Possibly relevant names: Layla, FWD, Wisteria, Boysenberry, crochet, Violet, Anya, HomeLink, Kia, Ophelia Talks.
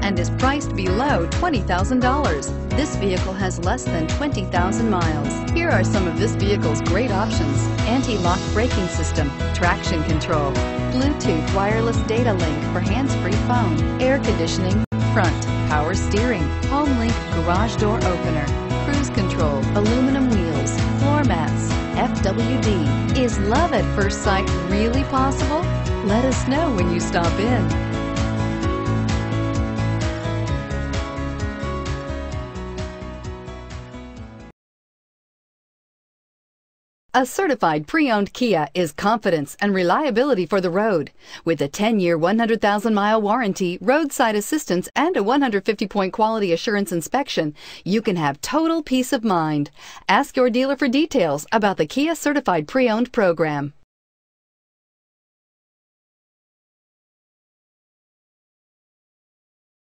and is priced below $20,000. This vehicle has less than 20,000 miles. Here are some of this vehicle's great options: anti-lock braking system, traction control, Bluetooth wireless data link for hands-free phone, air conditioning, front, power steering, HomeLink garage door opener, cruise control, aluminum wheels, floor mats. FWD. Is love at first sight really possible? Let us know when you stop in. A certified pre-owned Kia is confidence and reliability for the road. With a 10-year, 100,000-mile warranty, roadside assistance, and a 150-point quality assurance inspection, you can have total peace of mind. Ask your dealer for details about the Kia Certified Pre-Owned program.